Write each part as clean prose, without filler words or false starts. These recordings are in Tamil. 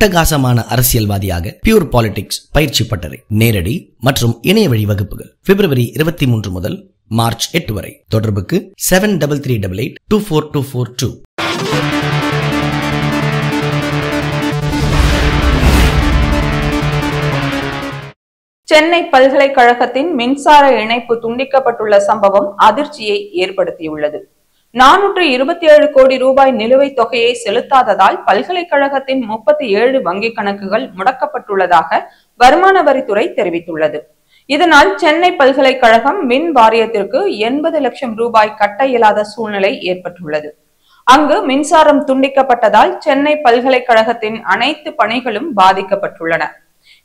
அட்டகாசமான அரசியல்வாதியாக பியூர் பாலிடிக்ஸ் பயிற்சி பட்டறை நேரடி மற்றும் இணைய வழி வகுப்புகள் February 23 முதல் March 8 வரை தொடர்புக்கு 7338824242. சென்னை பல்கலைக்கழகத்தின் மின்சார இணைப்பு துண்டிக்கப்பட்டுள்ள சம்பவம் அதிர்ச்சியை ஏற்படுத்தியுள்ளது. 427 கோடி ரூபாய் நிலுவைத் தொகையை செலுத்தாததால் பல்கலைக்கழகத்தின் 37 வங்கிக் கணக்குகள் முடக்கப்பட்டுள்ளதாக வருமான வரித்துறை தெரிவித்துள்ளது. இதனால் சென்னை பல்கலைக்கழகம் மின் வாரியத்திற்கு 80 லட்சம் ரூபாய் கட்ட இயலாத சூழ்நிலை ஏற்பட்டுள்ளது. அங்கு மின்சாரம் துண்டிக்கப்பட்டதால் சென்னை பல்கலைக்கழகத்தின் அனைத்து பணிகளும் பாதிக்கப்பட்டுள்ளன.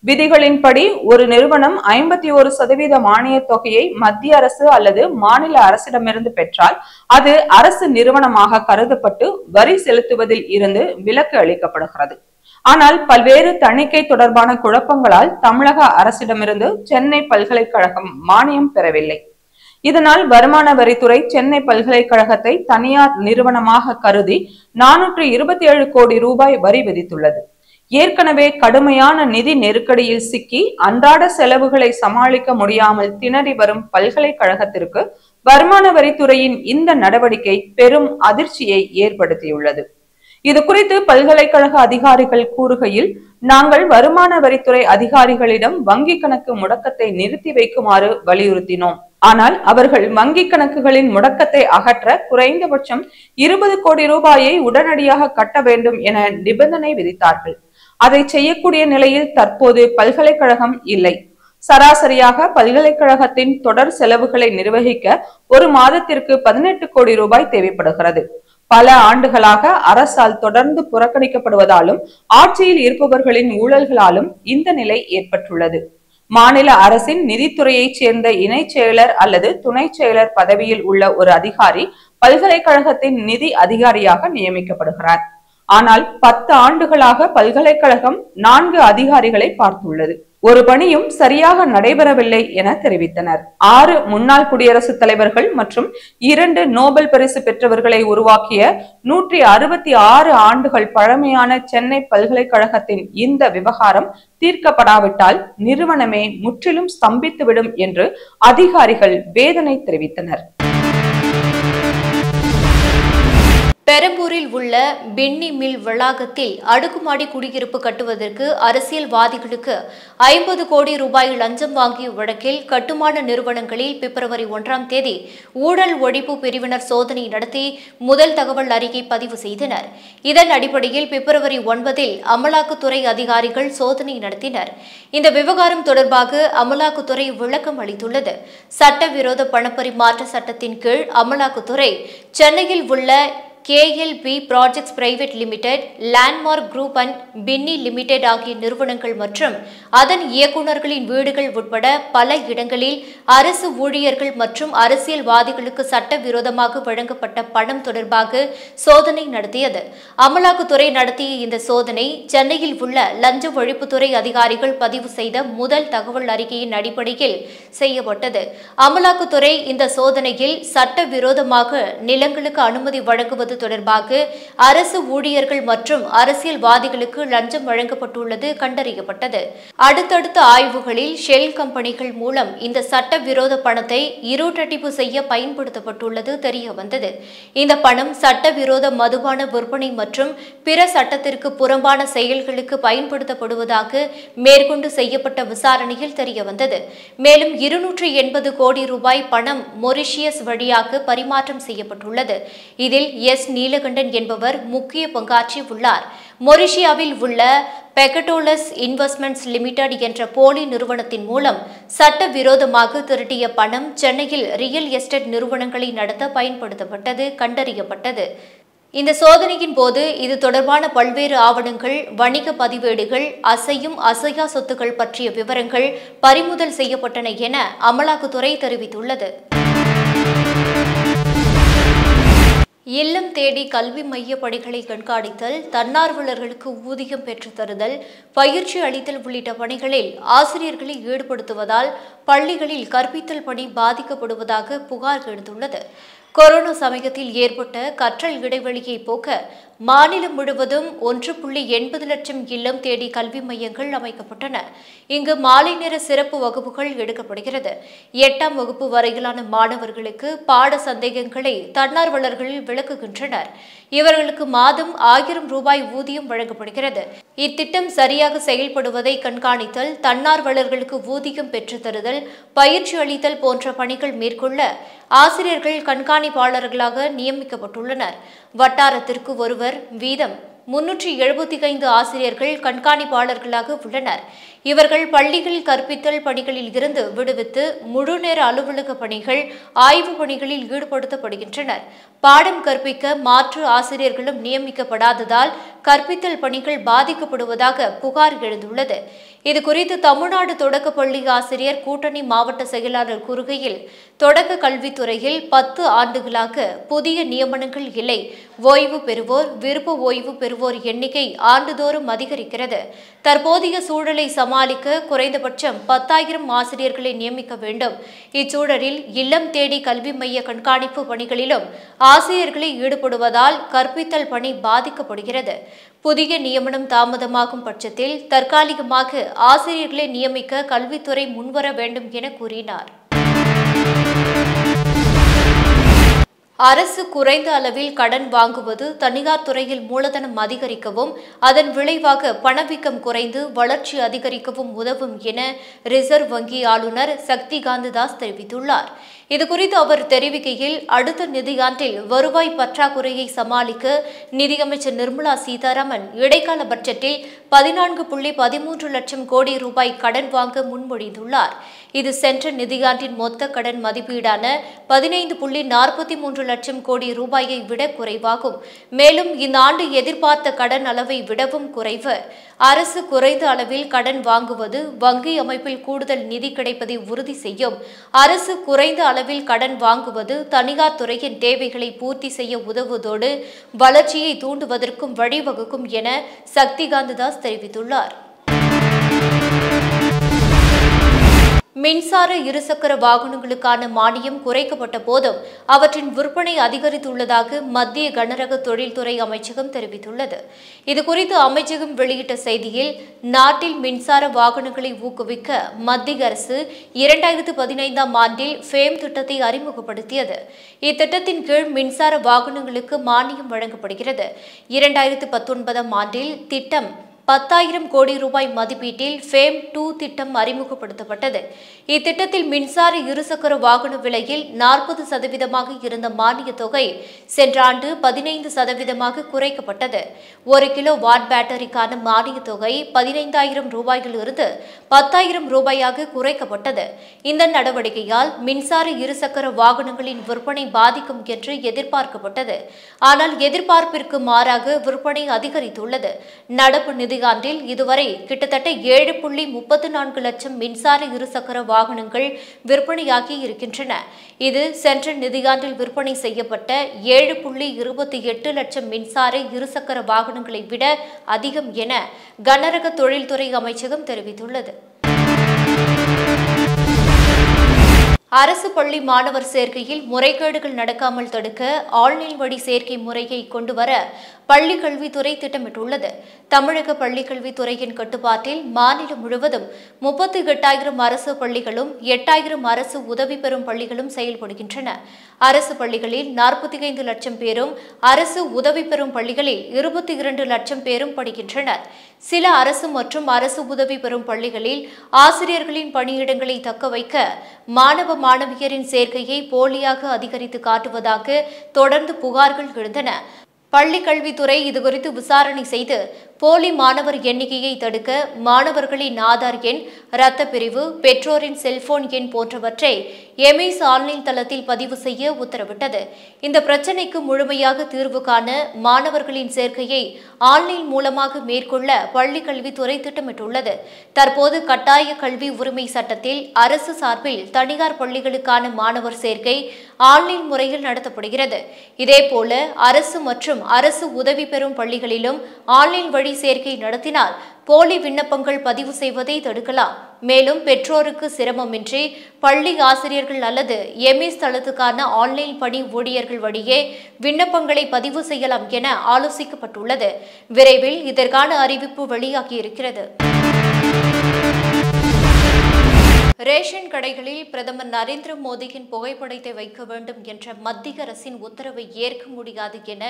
விதிகளின்படி ஒரு நிறுவனம் 51% மானிய தொகையை மத்திய அரசு அல்லது மாநில அரசிடமிருந்து பெற்றால் அது அரசு நிறுவனமாக கருதப்பட்டு வரி செலுத்துவதில் இருந்து விலக்கு அளிக்கப்படுகிறது. ஆனால் பல்வேறு தணிக்கை தொடர்பான குழப்பங்களால் தமிழக அரசிடமிருந்து சென்னை பல்கலைக்கழகம் மானியம் பெறவில்லை. இதனால் வருமான வரித்துறை சென்னை பல்கலைக்கழகத்தை தனியார் நிறுவனமாக கருதி 427 கோடி ரூபாய் வரி விதித்துள்ளது. ஏற்கனவே கடுமையான நிதி நெருக்கடியில் சிக்கி அன்றாட செலவுகளை சமாளிக்க முடியாமல் திணறி வரும் பல்கலைக்கழகத்திற்கு வருமான வரித்துறையின் இந்த நடவடிக்கை பெரும் அதிர்ச்சியை ஏற்படுத்தியுள்ளது. இது குறித்து பல்கலைக்கழக அதிகாரிகள் கூறுகையில், நாங்கள் வருமான வரித்துறை அதிகாரிகளிடம் வங்கி கணக்கு முடக்கத்தை நிறுத்தி வைக்குமாறு வலியுறுத்தினோம். ஆனால் அவர்கள் வங்கி கணக்குகளின் முடக்கத்தை அகற்ற குறைந்தபட்சம் 20 கோடி ரூபாயை உடனடியாக கட்ட வேண்டும் என நிபந்தனை விதித்தார்கள். அதை செய்யக்கூடிய நிலையில் தற்போது பல்கலைக்கழகம் இல்லை. சராசரியாக பல்கலைக்கழகத்தின் தொடர் செலவுகளை நிர்வகிக்க ஒரு மாதத்திற்கு 18 கோடி ரூபாய் தேவைப்படுகிறது. பல ஆண்டுகளாக அரசால் தொடர்ந்து புறக்கணிக்கப்படுவதாலும் ஆட்சியில் இருப்பவர்களின் ஊழல்களாலும் இந்த நிலை ஏற்பட்டுள்ளது. மாநில அரசின் நிதித்துறையைச் சேர்ந்த இணை செயலர் அல்லது துணை செயலர் பதவியில் உள்ள ஒரு அதிகாரி பல்கலைக்கழகத்தின் நிதி அதிகாரியாக நியமிக்கப்படுகிறார். ஆனால் 10 ஆண்டுகளாக பல்கலைக்கழகம் 4 அதிகாரிகளை பார்த்துள்ளது. ஒரு பணியும் சரியாக நடைபெறவில்லை என தெரிவித்தனர். 6 முன்னாள் குடியரசுத் தலைவர்கள் மற்றும் 2 நோபல் பரிசு பெற்றவர்களை உருவாக்கிய 166 ஆண்டுகள் பழமையான சென்னை பல்கலைக்கழகத்தின் இந்த விவகாரம் தீர்க்கப்படாவிட்டால் நிறுவனமே முற்றிலும் ஸ்தம்பித்துவிடும் என்று அதிகாரிகள் வேதனை தெரிவித்தனர். பெரம்பூரில் உள்ள பின்னி மில் வளாகத்தில் அடுக்குமாடி குடியிருப்பு கட்டுவதற்கு அரசியல்வாதிகளுக்கு 50 கோடி ரூபாய் லஞ்சம் வாங்கிய வழக்கில் கட்டுமான நிறுவனங்களில் February 1 ஊழல் ஒழிப்பு பிரிவினர் சோதனை நடத்தி முதல் தகவல் அறிக்கை பதிவு செய்தனர். இதன் அடிப்படையில் February 9 அமலாக்கத்துறை அதிகாரிகள் சோதனை நடத்தினர். இந்த விவகாரம் தொடர்பாக அமலாக்கத்துறை விளக்கம் அளித்துள்ளது. சட்டவிரோத பணப்பரிமாற்ற சட்டத்தின் கீழ் அமலாக்கத்துறை சென்னையில் உள்ள KLP Projects Private Limited, Landmark Group and Binny Limited ஆகிய நிறுவனங்கள் மற்றும் அதன் இயக்குநர்களின் வீடுகள் உட்பட பல இடங்களில் அரசு ஊழியர்கள் மற்றும் அரசியல்வாதிகளுக்கு சட்டவிரோதமாக வழங்கப்பட்ட பணம் தொடர்பாக சோதனை நடத்தியது. அமலாக்கத்துறை நடத்திய இந்த சோதனை சென்னையில் உள்ள லஞ்ச ஒழிப்புத்துறை அதிகாரிகள் பதிவு செய்த முதல் தகவல் அறிக்கையின் அடிப்படையில் செய்யப்பட்டது. அமலாக்கத்துறை இந்த சோதனையில் சட்டவிரோதமாக நிலங்களுக்கு அனுமதி வழங்குவது தொடர்பாக அரசு ஊழியர்கள் மற்றும் அரசியல்வாதிகளுக்கு லஞ்சம் வழங்கப்பட்டுள்ளது கண்டறியப்பட்டது. அடுத்தடுத்த ஆய்வுகளில் ஷெல் கம்பெனிகள் மூலம் இந்த சட்டவிரோத பணத்தை இருட்டடிப்பு செய்ய பயன்படுத்தப்பட்டுள்ளது தெரிய வந்தது. இந்த பணம் சட்டவிரோத மதுபான விற்பனை மற்றும் பிற சட்டத்திற்கு புறம்பான செயல்களுக்கு பயன்படுத்தப்படுவதாக மேற்கொண்டு செய்யப்பட்ட விசாரணையில் தெரிய வந்தது. மேலும் 280 கோடி ரூபாய் பணம் மொரிஷியஸ் வழியாக பரிமாற்றம் செய்யப்பட்டுள்ளது. இதில் நீலகண்டன் என்பவர் முக்கிய பங்காற்றி உள்ளார். மொரிஷியாவில் உள்ள பெகடோலஸ் இன்வெஸ்ட்மெண்ட்ஸ் லிமிடெட் என்ற போலி நிறுவனத்தின் மூலம் சட்டவிரோதமாக திரட்டிய பணம் சென்னையில் ரியல் எஸ்டேட் நிறுவனங்களை நடத்த பயன்படுத்தப்பட்டது கண்டறியப்பட்டது. இந்த சோதனையின் போது இது தொடர்பான பல்வேறு ஆவணங்கள், வணிக பதிவேடுகள், அசையும் அசையா சொத்துக்கள் பற்றிய விவரங்கள் பறிமுதல் செய்யப்பட்டன என அமலாக்கத்துறை தெரிவித்துள்ளது. இல்லம் தேடி கல்வி மைய பணிகளை கண்காணித்தல், தன்னார்வலர்களுக்கு ஊதியம் பெற்றுத் தருதல், பயிற்சி அளித்தல் உள்ளிட்ட பணிகளில் ஆசிரியர்களை ஈடுபடுத்துவதால் பள்ளிகளில் கற்பித்தல் பணி பாதிக்கப்படுவதாக புகார் எழுந்துள்ளது. கொரோனா சமயத்தில் ஏற்பட்ட கற்றல் இடைவெளியை போக்க மாநிலம் முழுவதும் 1.80 லட்சம் இல்லம் தேடி கல்வி மையங்கள் அமைக்கப்பட்டன. இங்கு மாலை நேர சிறப்பு வகுப்புகள் எடுக்கப்படுகிறது. 8ஆம் வகுப்பு வரையிலான மாணவர்களுக்கு பாட சந்தேகங்களை தன்னார்வலர்கள் விளக்குகின்றனர். இவர்களுக்கு மாதம் 1000 ரூபாய் ஊதியம் வழங்கப்படுகிறது. இத்திட்டம் சரியாக செயல்படுவதை கண்காணித்தல், தன்னார்வலர்களுக்கு ஊதியம் பெற்றுத்தருதல், பயிற்சி அளித்தல் போன்ற பணிகள் மேற்கொள்ள ஆசிரியர்கள் கண்காணிப்பாளர்களாக நியமிக்கப்பட்டுள்ளனர். வட்டாரத்திற்கு ஒருவர் வீதம் 375 ஆசிரியர்கள் கண்காணிப்பாளர்களாக உள்ளனர். இவர்கள் பள்ளிகளில் கற்பித்தல் பணிகளில் இருந்து விடுவித்து முழுநேர அலுவலக பணிகள், ஆய்வு பணிகளில் ஈடுபடுத்தப்படுகின்றனர். பாடம் கற்பிக்க மாற்று ஆசிரியர்களும் நியமிக்கப்படாததால் கற்பித்தல் பணிகள் பாதிக்கப்படுவதாக புகார் எழுந்துள்ளது. இதுகுறித்து தமிழ்நாடு தொடக்க பள்ளி ஆசிரியர் கூட்டணி மாவட்ட செயலாளர் கூறுகையில், தொடக்க கல்வித்துறையில் 10 ஆண்டுகளாக புதிய நியமனங்கள் இல்லை. ஓய்வு பெறுவோர், விருப்ப ஓய்வு பெறுவோர் எண்ணிக்கை ஆண்டுதோறும் அதிகரிக்கிறது. தற்போதைய சூழலை சமாளிக்க குறைந்தபட்சம் 10,000 ஆசிரியர்களை நியமிக்க வேண்டும். இச்சூழலில் இல்லம் தேடி கல்வி மைய கண்காணிப்பு பணிகளிலும் ஆசிரியர்களை ஈடுபடுவதால் கற்பித்தல் பணி பாதிக்கப்படுகிறது. புதிய நியமனம் தாமதமாகும் பட்சத்தில் தற்காலிகமாக ஆசிரியர்களை நியமிக்க கல்வித்துறை முன்வர வேண்டும் என கூறினார். அரசு குறைந்த அளவில் கடன் வாங்குவது தனியார் துறையில் மூலதனம் அதிகரிக்கவும் அதன் விளைவாக பணவீக்கம் குறைந்து வளர்ச்சி அதிகரிக்கவும் உதவும் என ரிசர்வ் வங்கி ஆளுநர் சக்தி காந்ததாஸ் தெரிவித்துள்ளார். இதுகுறித்து அவர் தெரிவிக்கையில், அடுத்த நிதியாண்டில் வருவாய் பற்றாக்குறையை சமாளிக்க நிதியமைச்சர் நிர்மலா சீதாராமன் இடைக்கால பட்ஜெட்டில் 14.13 லட்சம் கோடி ரூபாய் கடன் வாங்க முன்மொழிந்துள்ளார். இது சென்ற நிதியாண்டின் மொத்த கடன் மதிப்பீடான 15.43 லட்சம் கோடி ரூபாயை விட குறைவாகும். மேலும் இந்த ஆண்டு எதிர்பார்த்த கடன் அளவை விடவும் குறைவு. அரசு குறைந்த அளவில் கடன் வாங்குவது வங்கி அமைப்பில் கூடுதல் நிதி கிடைப்பதை உறுதி செய்யும். அரசு குறைந்த அளவில் கடன் வாங்குவது தனியார் துறையின் தேவைகளை பூர்த்தி செய்ய உதவுவதோடு வளர்ச்சியை தூண்டுவதற்கும் வழிவகுக்கும் என சக்திகாந்ததாஸ் தெரிவித்துள்ளார். மின்சார இருசக்கர வாகனங்களுக்கான மானியம் குறைக்கப்பட்ட போதும் அவற்றின் விற்பனை அதிகரித்துள்ளதாக மத்திய கனரக தொழில்துறை அமைச்சகம் தெரிவித்துள்ளது. இதுகுறித்து அமைச்சகம் வெளியிட்ட செய்தியில், நாட்டில் மின்சார வாகனங்களை ஊக்குவிக்க மத்திய அரசு 2015ஆம் ஆண்டில் ஃபேம் திட்டத்தை அறிமுகப்படுத்தியது. இத்திட்டத்தின் கீழ் மின்சார வாகனங்களுக்கு மானியம் வழங்கப்படுகிறது. 2019ஆம் ஆண்டில் திட்டம் 10,000 கோடி ரூபாய் மதிப்பீட்டில் ஃபேம் 2 திட்டம் அறிமுகப்படுத்தப்பட்டது. இத்திட்டத்தில் மின்சார இருசக்கர வாகன விலையில் 40% இருந்த மானிய தொகை சென்ற ஆண்டு 15% குறைக்கப்பட்டது. 1 கிலோவாட் பேட்டரிக்கான மானிய தொகை 15,000 ரூபாயிலிருந்து 10,000 ரூபாயாக குறைக்கப்பட்டது. இந்த நடவடிக்கையால் மின்சார இருசக்கர வாகனங்களின் விற்பனை பாதிக்கும் என்று எதிர்பார்க்கப்பட்டது. ஆனால் எதிர்பார்ப்பிற்கு மாறாக விற்பனை அதிகரித்துள்ளது. நடப்பு ஆண்டில் இதுவரை கிட்டத்தட்ட 7.34 லட்சம் மின்சார இருசக்கர வாகனங்கள் விற்பனையாகி இருக்கின்றன. இது சென்ற நிதியாண்டில் விற்பனை செய்யப்பட்ட 7.28 லட்சம் மின்சார இருசக்கர வாகனங்களை விட அதிகம் என கனரக தொழில்துறை அமைச்சகம் தெரிவித்துள்ளது. அரசு பள்ளி மாணவர் சேர்க்கையில் முறைகேடுகள் நடக்காமல் தடுக்க ஆன்லைன் வழி சேர்க்கை முறையை கொண்டுவர பள்ளிக்கல்வித்துறை திட்டமிட்டுள்ளது. தமிழக பள்ளிக்கல்வித்துறையின் கட்டுப்பாட்டில் மாநிலம் முழுவதும் 38,000 அரசு பள்ளிகளும் 8,000 அரசு உதவி பெறும் பள்ளிகளும் செயல்படுகின்றன. அரசு பள்ளிகளில் 45 லட்சம் பேரும், அரசு உதவி பெறும் பள்ளிகளில் 22 லட்சம் பேரும் படிக்கின்றனர். சில அரசு மற்றும் அரசு உதவி பெறும் பள்ளிகளில் ஆசிரியர்களின் பணியிடங்களை தக்கவைக்க மாணவ மாணவியரின் சேர்க்கையை போலியாக அதிகரித்து காட்டுவதாக தொடர்ந்து புகார்கள் எழுந்தன. பள்ளிக்கல்வித்துறை இதுகுறித்து விசாரணை செய்து போலி மாணவர் எண்ணிக்கையை தடுக்க மாணவர்களின் ஆதார் எண், இரத்த பிரிவு, பெற்றோரின் செல்போன் எண் போன்றவற்றை எம்ஐஸ் ஆன்லைன் தளத்தில் பதிவு செய்ய உத்தரவிட்டது. இந்த பிரச்சினைக்கு முழுமையாக தீர்வு காண மாணவர்களின் சேர்க்கையை ஆன்லைன் மூலமாக மேற்கொள்ள பள்ளிக்கல்வித்துறை திட்டமிட்டுள்ளது. தற்போது கட்டாய கல்வி உரிமை சட்டத்தில் அரசு சார்பில் தனியார் பள்ளிகளுக்கான மாணவர் சேர்க்கை ஆன்லைன் முறையில் நடத்தப்படுகிறது. இதேபோல அரசு மற்றும் அரசு உதவி பெறும் பள்ளிகளிலும் ஆன்லைன் வழி சேர்க்கை நடத்தினால் போலி விண்ணப்பங்கள் பதிவு செய்வதை தடுக்கலாம். மேலும் பெற்றோருக்கு சிரமமின்றி பள்ளி ஆசிரியர்கள் அல்லது எம்எஸ் தளத்துக்கான ஆன்லைன் பணி ஊழியர்கள் வழியே விண்ணப்பங்களை பதிவு செய்யலாம் என ஆலோசிக்கப்பட்டுள்ளது. விரைவில் இதற்கான அறிவிப்பு வெளியாகியிருக்கிறது. ரேஷன் கடைகளில் பிரதமர் நரேந்திர மோடியின் புகைப்படத்தை வைக்க வேண்டும் என்ற மத்திய அரசின் உத்தரவை ஏற்க முடியாது என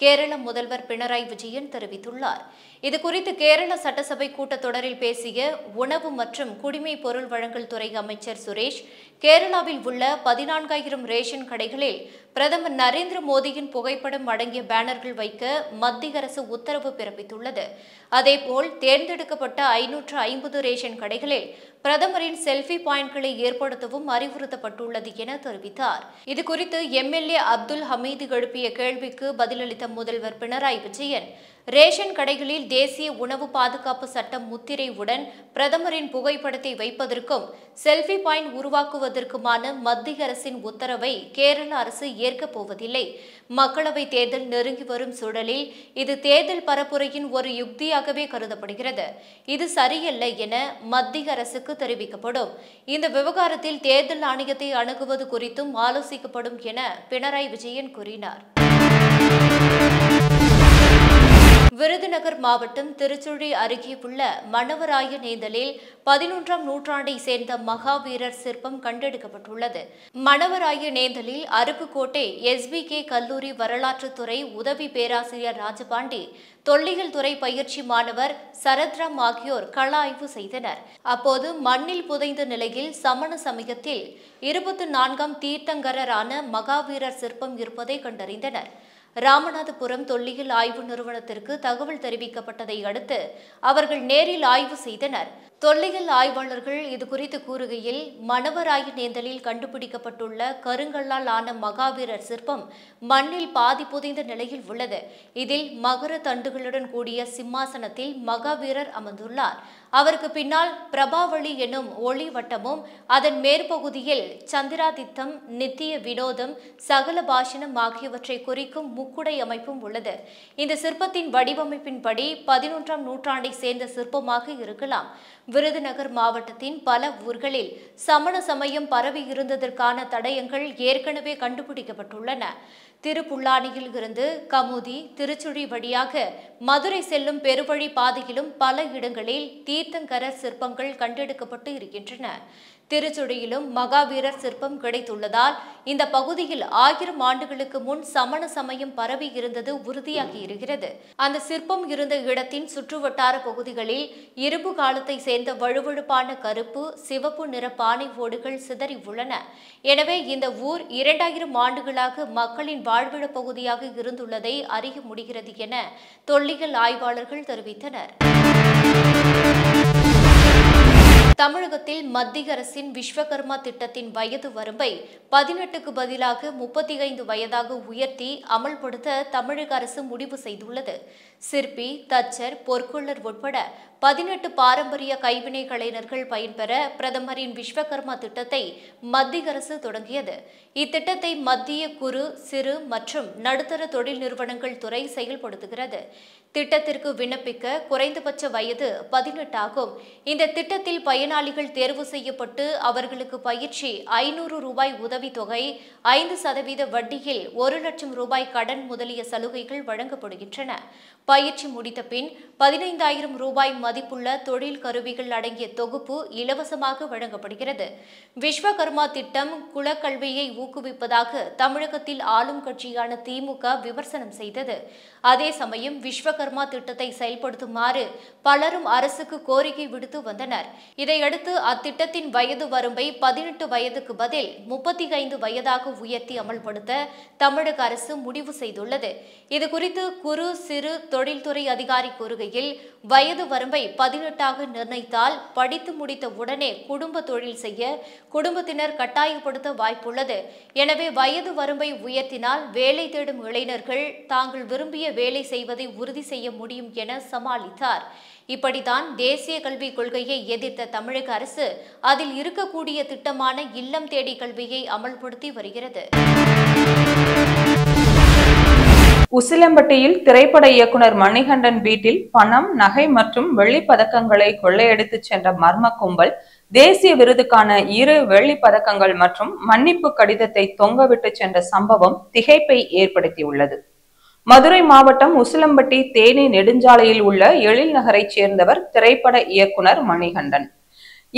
கேரள முதல்வர் பினராயி விஜயன் தெரிவித்துள்ளார். இதுகுறித்து கேரள சட்டசபை கூட்டத்தொடரில் பேசிய உணவு மற்றும் குடிமைப் பொருள் வழங்கல் துறை அமைச்சர் சுரேஷ், கேரளாவில் உள்ள 14,000 ரேஷன் கடைகளில் பிரதமர் நரேந்திர மோடியின் புகைப்படம் அடங்கிய பேனர்கள் வைக்க மத்திய அரசு உத்தரவு பிறப்பித்துள்ளது. அதேபோல் தேர்ந்தெடுக்கப்பட்ட 550 ரேஷன் கடைகளில் பிரதமரின் செல்ஃபி பாயிண்ட்களை ஏற்படுத்தவும் அறிவுறுத்தப்பட்டுள்ளது என தெரிவித்தார். இதுகுறித்து எம்எல்ஏ அப்துல் ஹமீது எழுப்பிய கேள்விக்கு பதிலளித்த முதல்வர் பினராயி விஜயன், ரேஷன் கடைகளில் தேசிய உணவு பாதுகாப்பு சட்டம் முத்திரையுடன் பிரதமரின் புகைப்படத்தை வைப்பதற்கும் செல்ஃபி பாயிண்ட் உருவாக்குவதற்குமான மத்திய அரசின் உத்தரவை கேரள அரசு ஏற்கப் போவதில்லை. மக்களவைத் தேர்தல் நெருங்கி வரும் சூழலில் இது தேர்தல் பரப்புரையின் ஒரு யுக்தியாகவே கருதப்படுகிறது. இது சரியல்ல என மத்திய அரசுக்கு தெரிவிக்கப்படும். இந்த விவகாரத்தில் தேர்தல் ஆணையத்தை அணுகுவது குறித்தும் ஆலோசிக்கப்படும் என பினராயி விஜயன் கூறினார். விருதுநகர் மாவட்டம் திருச்சுழி அருகே உள்ள மணவராய நேந்தலில் 11ஆம் நூற்றாண்டை சேர்ந்த மகாவீரர் சிற்பம் கண்டெடுக்கப்பட்டுள்ளது. மணவராய நேந்தலில் அருப்புக்கோட்டை SBK கல்லூரி வரலாற்றுத்துறை உதவி பேராசிரியர் ராஜபாண்டி, தொல்லியல் துறை பயிற்சி மாணவர் சரத்ராம் ஆகியோர் கள ஆய்வு செய்தனர். அப்போது மண்ணில் புதைந்த நிலையில் சமண சமயத்தில் 24ஆம் தீர்த்தங்கரரான மகாவீரர் சிற்பம் இருப்பதை கண்டறிந்தனர். ராமநாதபுரம் தொல்லியல் ஆய்வு நிறுவனத்திற்கு தகவல் தெரிவிக்கப்பட்டதை அடுத்து அவர்கள் நேரில் ஆய்வு செய்தனர். தொல்லியல் ஆய்வாளர்கள் இதுகுறித்து கூறுகையில், மணவராய நேந்தலில் கண்டுபிடிக்கப்பட்டுள்ள கருங்கல்லால் ஆன மகாவீரர் சிற்பம் மண்ணில் பாதி புதைந்த நிலையில் உள்ளது. இதில் மகர தண்டுகளுடன் கூடிய சிம்மாசனத்தில் மகாவீரர் அமர்ந்துள்ளார். அவருக்கு பின்னால் பிரபாவளி எனும் ஒளி வட்டமும், அதன் மேற்பகுதியில் சந்திராதித்தம், நித்திய வினோதம், சகல பாஷணம் ஆகியவற்றை குறிக்கும் முக்குடை அமைப்பும் உள்ளது. இந்த சிற்பத்தின் வடிவமைப்பின்படி 11ஆம் நூற்றாண்டை சேர்ந்த சிற்பமாக இருக்கலாம். விருதுநகர் மாவட்டத்தின் பல ஊர்களில் சமண சமயம் பரவி இருந்ததற்கான தடயங்கள் ஏற்கனவே கண்டுபிடிக்கப்பட்டுள்ளன. திருப்புல்லானியில் இருந்து கமுதி, திருச்சுழி வழியாக மதுரை செல்லும் பெருவழி பாதையிலும் பல இடங்களில் தீர்த்தங்கரர் சிற்பங்கள் கண்டெடுக்கப்பட்டு இருக்கின்றன. திருச்சுழியிலும் மகாவீரர் சிற்பம் கிடைத்துள்ளதால் இந்த பகுதியில் 1000 ஆண்டுகளுக்கு முன் சமண சமயம் பரவி இருந்தது உறுதியாகி இருக்கிறது. அந்த சிற்பம் இருந்த இடத்தின் சுற்றுவட்டார பகுதிகளில் இரும்பு காலத்தை சேர்ந்த வழுவழுப்பான கருப்பு, சிவப்பு நிற பானை ஓடுகள் சிதறி உள்ளன. எனவே இந்த ஊர் 2000 ஆண்டுகளாக மக்களின் வாழ்விட பகுதியாக இருந்துள்ளதை அறிய முடிகிறது என தொல்லியல் ஆய்வாளர்கள் தெரிவித்தனர். தமிழகத்தில் மத்திய அரசின் விஸ்வகர்மா திட்டத்தின் வயது வரம்பை 18க்கு பதிலாக 35 வயதாக உயர்த்தி அமல்படுத்த தமிழக அரசு முடிவு செய்துள்ளது. சிற்பி, தச்சர், பொற்கொள்ளர் உட்பட 18 பாரம்பரிய கைவினை கலைஞர்கள் பயன்பெற பிரதமரின் விஸ்வகர்மா திட்டத்தை மத்திய அரசு தொடங்கியது. இத்திட்டத்தை மத்திய குறு, சிறு மற்றும் நடுத்தர தொழில் நிறுவனங்கள் துறை செயல்படுத்துகிறது. திட்டத்திற்கு விண்ணப்பிக்க குறைந்தபட்ச வயது 18 ஆகும். இந்த திட்டத்தில் பயனாளிகள் தேர்வு செய்யப்பட்டு அவர்களுக்கு பயிற்சி ₹500 உதவித்தொகை, 5% வட்டியில் ₹1,00,000 கடன் முதலிய சலுகைகள் வழங்கப்படுகின்றன. பயிற்சி முடித்த பின் ₹15,000 மதிப்புள்ள தொழில் கருவிகள் அடங்கிய தொகுப்பு இலவசமாக வழங்கப்படுகிறது. விஸ்வகர்மா திட்டம் குலக்கல்வியை ஊக்குவிப்பதாக தமிழகத்தில் ஆளும் கட்சியான திமுக விமர்சனம் செய்தது. அதே சமயம் விஸ்வகர்மா திட்டத்தை செயல்படுத்துமாறு பலரும் அரசுக்கு கோரிக்கை விடுத்து வந்தனர். இதையடுத்து அத்திட்டத்தின் வயது வரம்பை 18 வயதுக்கு பதில் 35 வயதாக உயர்த்தி அமல்படுத்த தமிழக அரசு முடிவு செய்துள்ளது. இதுகுறித்து குறு, சிறு தொழில்துறை அதிகாரி கூறுகையில், வயது வரம்பை 18ஆக நிர்ணயித்தால் படித்து முடித்த உடனே குடும்ப தொழில் செய்ய குடும்பத்தினர் கட்டாயப்படுத்த வாய்ப்புள்ளது. எனவே வயது வரம்பை உயர்த்தினால் வேலை தேடும் இளைஞர்கள் தாங்கள் விரும்பிய வேலை செய்வதை உறுதி செய்ய முடியும் என சமாளித்தார். இப்படித்தான் தேசிய கல்விக் கொள்கையை எதிர்த்த தமிழக அரசு அதில் இருக்கக்கூடிய திட்டமான இல்லம் தேடி கல்வியை அமல்படுத்தி வருகிறது. உசிலம்பட்டியில் திரைப்பட இயக்குனர் மணிகண்டன் வீட்டில் பணம், நகை மற்றும் வெள்ளி பதக்கங்களை கொள்ளையடித்துச் சென்ற மர்ம கும்பல் தேசிய விருதுக்கான 2 வெள்ளி பதக்கங்கள் மற்றும் மன்னிப்பு கடிதத்தை தொங்கவிட்டு சென்ற சம்பவம் திகைப்பை ஏற்படுத்தியுள்ளது. மதுரை மாவட்டம் உசிலம்பட்டி தேனி நெடுஞ்சாலையில் உள்ள எழில் நகரைச் சேர்ந்தவர் திரைப்பட இயக்குனர் மணிகண்டன்.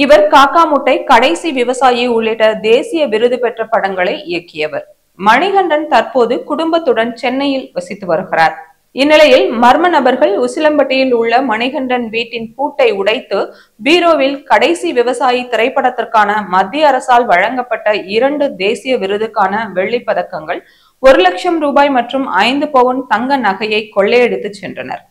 இவர் காக்காமுட்டை, கடைசி விவசாயி உள்ளிட்ட தேசிய விருது பெற்ற படங்களை இயக்கியவர். மணிகண்டன் தற்போது குடும்பத்துடன் சென்னையில் வசித்து வருகிறார். இந்நிலையில் மர்ம நபர்கள் உசிலம்பட்டியில் உள்ள மணிகண்டன் வீட்டின் பூட்டை உடைத்து பீரோவில் கடைசி விவசாயி திரைப்படத்திற்கான மத்திய அரசால் வழங்கப்பட்ட 2 தேசிய விருதுக்கான வெள்ளி பதக்கங்கள், ₹1,00,000 மற்றும் 5 பவுன் தங்க நகையை கொள்ளையடித்து சென்றனர்.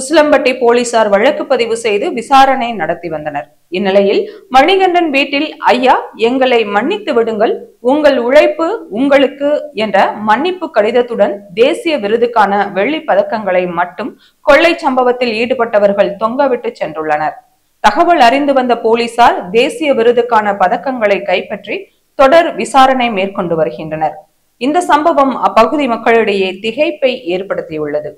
உசிலம்பட்டி போலீசார் வழக்கு பதிவு செய்து விசாரணை நடத்தி வந்தனர். இந்நிலையில் மணிகண்டன் வீட்டில் ஐயா எங்களை மன்னித்து விடுங்கள், உங்கள் உழைப்பு உங்களுக்கு என்ற மன்னிப்பு கடிதத்துடன் தேசிய விருதுக்கான வெள்ளி பதக்கங்களை மட்டும் கொள்ளை சம்பவத்தில் ஈடுபட்டவர்கள் தொங்கவிட்டு சென்றுள்ளனர். தகவல் அறிந்து வந்த போலீசார் தேசிய விருதுக்கான பதக்கங்களை கைப்பற்றி தொடர் விசாரணை மேற்கொண்டு வருகின்றனர். இந்த சம்பவம் அப்பகுதி மக்களிடையே திகைப்பை ஏற்படுத்தியுள்ளது.